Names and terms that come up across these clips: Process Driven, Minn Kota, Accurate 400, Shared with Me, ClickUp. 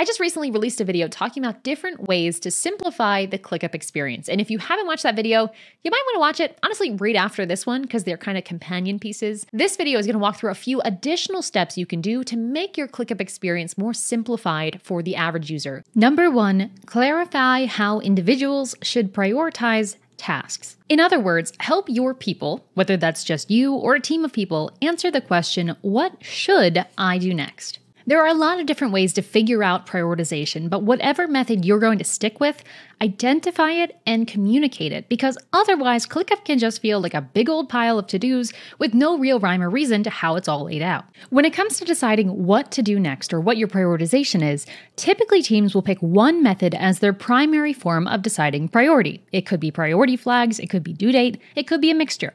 I just recently released a video talking about different ways to simplify the ClickUp experience. And if you haven't watched that video, you might want to watch it, honestly, right after this one, because they're kind of companion pieces. This video is going to walk through a few additional steps you can do to make your ClickUp experience more simplified for the average user. Number one, clarify how individuals should prioritize tasks. In other words, help your people, whether that's just you or a team of people, answer the question, what should I do next? There are a lot of different ways to figure out prioritization, but whatever method you're going to stick with, identify it and communicate it, because otherwise ClickUp can just feel like a big old pile of to-dos with no real rhyme or reason to how it's all laid out. When it comes to deciding what to do next or what your prioritization is, typically teams will pick one method as their primary form of deciding priority. It could be priority flags, it could be due date, it could be a mixture.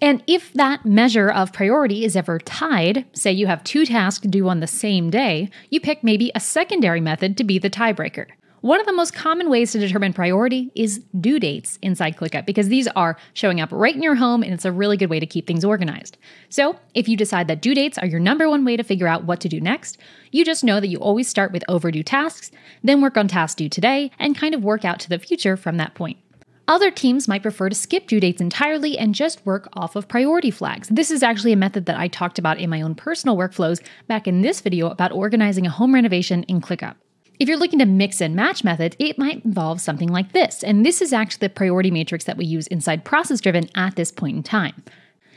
And if that measure of priority is ever tied, say you have two tasks due on the same day, you pick maybe a secondary method to be the tiebreaker. One of the most common ways to determine priority is due dates inside ClickUp, because these are showing up right in your home and it's a really good way to keep things organized. So if you decide that due dates are your number one way to figure out what to do next, you just know that you always start with overdue tasks, then work on tasks due today and kind of work out to the future from that point. Other teams might prefer to skip due dates entirely and just work off of priority flags. This is actually a method that I talked about in my own personal workflows back in this video about organizing a home renovation in ClickUp. If you're looking to mix and match method, it might involve something like this. And this is actually the priority matrix that we use inside Process Driven at this point in time.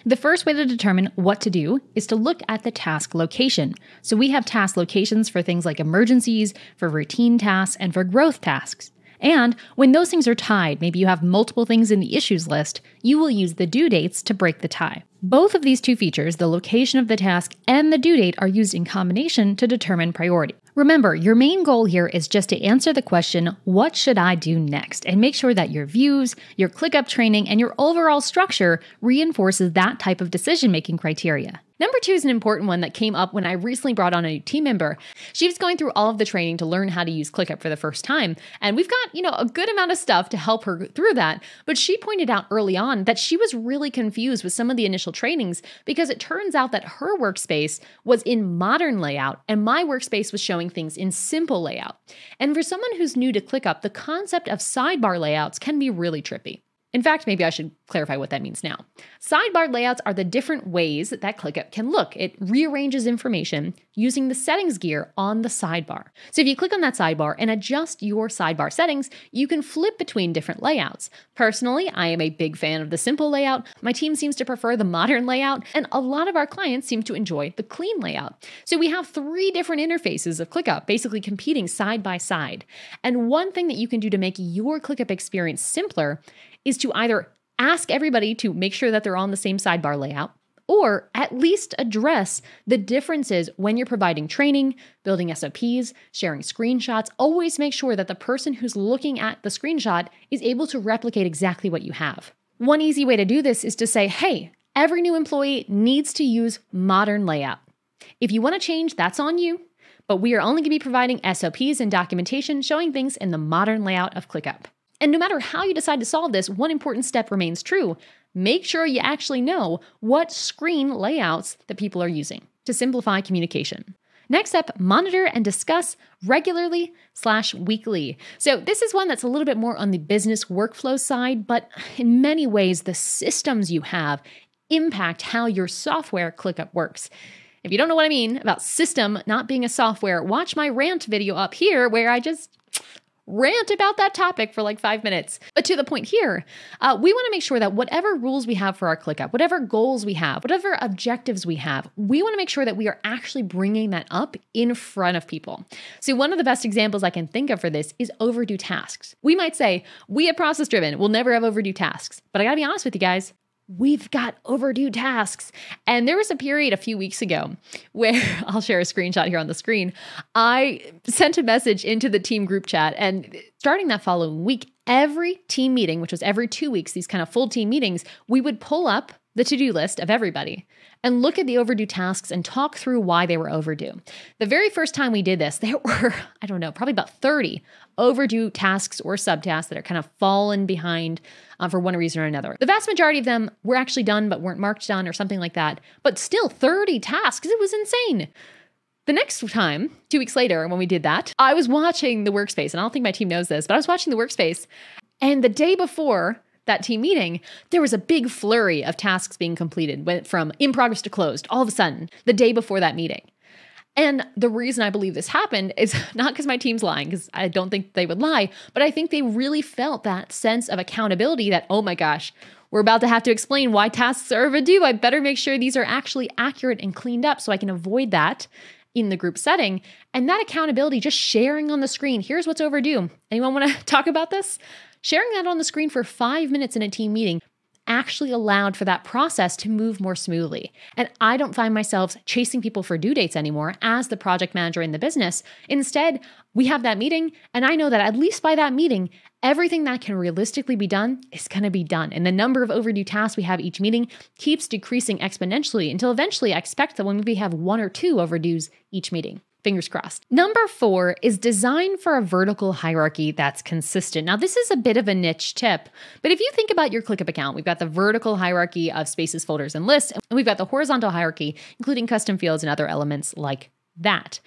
The first way to determine what to do is to look at the task location. So we have task locations for things like emergencies, for routine tasks, and for growth tasks. And when those things are tied, maybe you have multiple things in the issues list, you will use the due dates to break the tie. Both of these two features, the location of the task and the due date, are used in combination to determine priority. Remember, your main goal here is just to answer the question, what should I do next? And make sure that your views, your ClickUp training, and your overall structure reinforces that type of decision-making criteria. Number two is an important one that came up when I recently brought on a new team member. She was going through all of the training to learn how to use ClickUp for the first time. And we've got, a good amount of stuff to help her through that. But she pointed out early on that she was really confused with some of the initial trainings, because it turns out that her workspace was in modern layout and my workspace was showing things in simple layout. And for someone who's new to ClickUp, the concept of sidebar layouts can be really trippy. In fact, maybe I should clarify what that means now. Sidebar layouts are the different ways that ClickUp can look. It rearranges information using the settings gear on the sidebar. So if you click on that sidebar and adjust your sidebar settings, you can flip between different layouts. Personally, I am a big fan of the simple layout. My team seems to prefer the modern layout, and a lot of our clients seem to enjoy the clean layout. So we have three different interfaces of ClickUp, basically competing side by side. And one thing that you can do to make your ClickUp experience simpler is to either ask everybody to make sure that they're on the same sidebar layout, or at least address the differences when you're providing training, building SOPs, sharing screenshots. Always make sure that the person who's looking at the screenshot is able to replicate exactly what you have. One easy way to do this is to say, hey, every new employee needs to use modern layout. If you want to change, that's on you, but we are only going to be providing SOPs and documentation showing things in the modern layout of ClickUp. And no matter how you decide to solve this, one important step remains true. Make sure you actually know what screen layouts that people are using to simplify communication. Next up, monitor and discuss regularly/weekly. So this is one that's a little bit more on the business workflow side, but in many ways, the systems you have impact how your software ClickUp works. If you don't know what I mean about system not being a software, watch my rant video up here where I just rant about that topic for like 5 minutes. But to the point here, we want to make sure that whatever rules we have for our ClickUp, whatever goals we have, whatever objectives we have, we want to make sure that we are actually bringing that up in front of people. So one of the best examples I can think of for this is overdue tasks. We might say, we at Process Driven will never have overdue tasks, but I gotta be honest with you guys, we've got overdue tasks. And there was a period a few weeks ago where I'll share a screenshot here on the screen. I sent a message into the team group chat, and starting that following week, every team meeting, which was every 2 weeks, these kind of full team meetings, we would pull up the to-do list of everybody and look at the overdue tasks and talk through why they were overdue. The very first time we did this, there were, I don't know, probably about 30 overdue tasks or subtasks that are kind of fallen behind for one reason or another. The vast majority of them were actually done but weren't marked done or something like that, but still 30 tasks. It was insane. The next time, 2 weeks later, when we did that, I was watching the workspace, and I don't think my team knows this, but I was watching the workspace, and the day before that team meeting, there was a big flurry of tasks being completed, went from in progress to closed all of a sudden, the day before that meeting. And the reason I believe this happened is not because my team's lying, because I don't think they would lie, but I think they really felt that sense of accountability that, oh my gosh, we're about to have to explain why tasks are overdue. I better make sure these are actually accurate and cleaned up so I can avoid that in the group setting. And that accountability, just sharing on the screen, here's what's overdue. Anyone want to talk about this? Sharing that on the screen for 5 minutes in a team meeting actually allowed for that process to move more smoothly. And I don't find myself chasing people for due dates anymore as the project manager in the business. Instead, we have that meeting, and I know that at least by that meeting, everything that can realistically be done is going to be done. And the number of overdue tasks we have each meeting keeps decreasing exponentially until eventually I expect that when we have 1 or 2 overdues each meeting. Fingers crossed. Number 4 is design for a vertical hierarchy that's consistent. Now, this is a bit of a niche tip, but if you think about your ClickUp account, we've got the vertical hierarchy of spaces, folders, and lists, and we've got the horizontal hierarchy, including custom fields and other elements like that.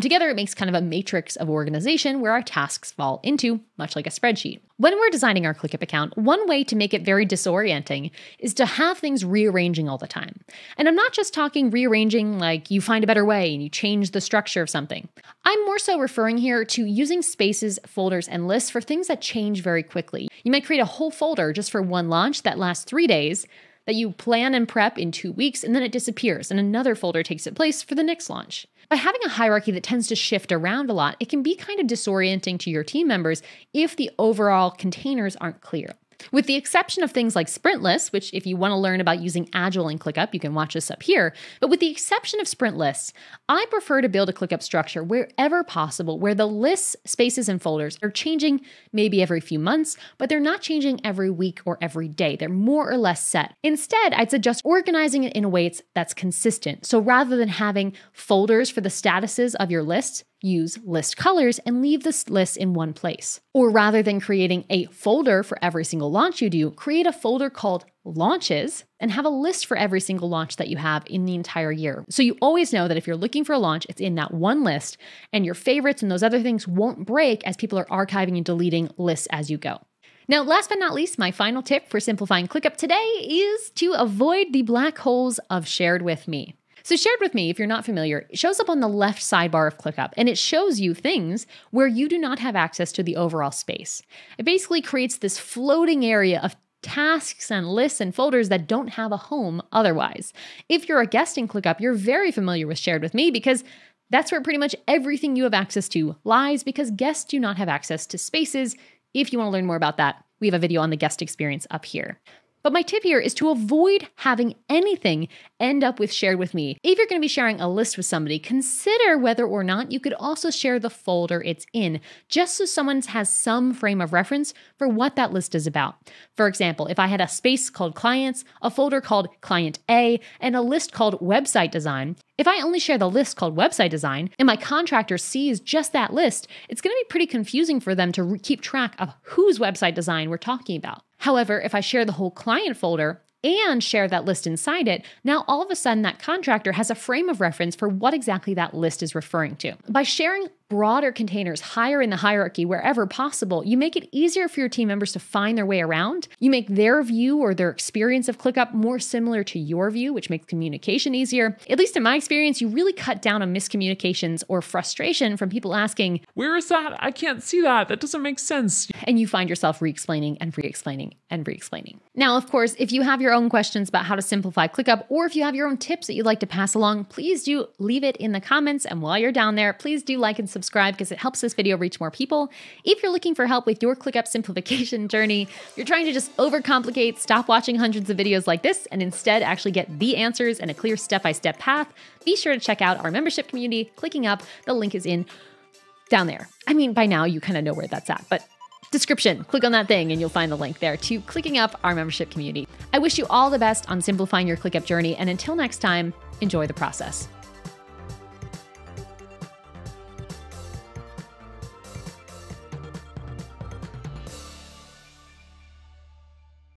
Together, it makes kind of a matrix of organization where our tasks fall into, much like a spreadsheet. When we're designing our ClickUp account, one way to make it very disorienting is to have things rearranging all the time. And I'm not just talking rearranging like you find a better way and you change the structure of something. I'm more so referring here to using spaces, folders, and lists for things that change very quickly. You might create a whole folder just for one launch that lasts 3 days, that you plan and prep in 2 weeks, and then it disappears and another folder takes its place for the next launch. By having a hierarchy that tends to shift around a lot, it can be kind of disorienting to your team members if the overall containers aren't clear. With the exception of things like sprint lists, which if you want to learn about using Agile in ClickUp, you can watch this up here. But with the exception of sprint lists, I prefer to build a ClickUp structure wherever possible, where the lists, spaces, and folders are changing maybe every few months, but they're not changing every week or every day. They're more or less set. Instead, I'd suggest organizing it in a way that's consistent. So rather than having folders for the statuses of your lists, use list colors and leave this list in one place. Or rather than creating a folder for every single launch you do, create a folder called launches and have a list for every single launch that you have in the entire year. So you always know that if you're looking for a launch, it's in that one list, and your favorites and those other things won't break as people are archiving and deleting lists as you go. Now, last but not least, my final tip for simplifying ClickUp today is to avoid the black holes of shared with me. So shared with me, if you're not familiar, it shows up on the left sidebar of ClickUp, and it shows you things where you do not have access to the overall space. It basically creates this floating area of tasks and lists and folders that don't have a home otherwise. If you're a guest in ClickUp, you're very familiar with shared with me because that's where pretty much everything you have access to lies, because guests do not have access to spaces. If you want to learn more about that, we have a video on the guest experience up here. But my tip here is to avoid having anything end up with shared with me. If you're going to be sharing a list with somebody, consider whether or not you could also share the folder it's in, just so someone has some frame of reference for what that list is about. For example, if I had a space called clients, a folder called client A, and a list called website design, if I only share the list called website design and my contractor sees just that list, it's going to be pretty confusing for them to keep track of whose website design we're talking about. However, if I share the whole client folder and share that list inside it, now all of a sudden that contractor has a frame of reference for what exactly that list is referring to. By sharing broader containers higher in the hierarchy wherever possible, you make it easier for your team members to find their way around. You make their view or their experience of ClickUp more similar to your view, which makes communication easier. At least in my experience, you really cut down on miscommunications or frustration from people asking, "Where is that? I can't see that. That doesn't make sense." And you find yourself re-explaining and re-explaining and re-explaining. Now, of course, if you have your own questions about how to simplify ClickUp, or if you have your own tips that you'd like to pass along, please do leave it in the comments. And while you're down there, please do like and subscribe because it helps this video reach more people. If you're looking for help with your ClickUp simplification journey, you're trying to just overcomplicate, stop watching hundreds of videos like this, and instead actually get the answers and a clear step-by-step path, be sure to check out our membership community, Clicking Up. The link is in down there. I mean, by now you kind of know where that's at, but description, click on that thing and you'll find the link there to Clicking Up, our membership community. I wish you all the best on simplifying your ClickUp journey, and until next time, enjoy the process.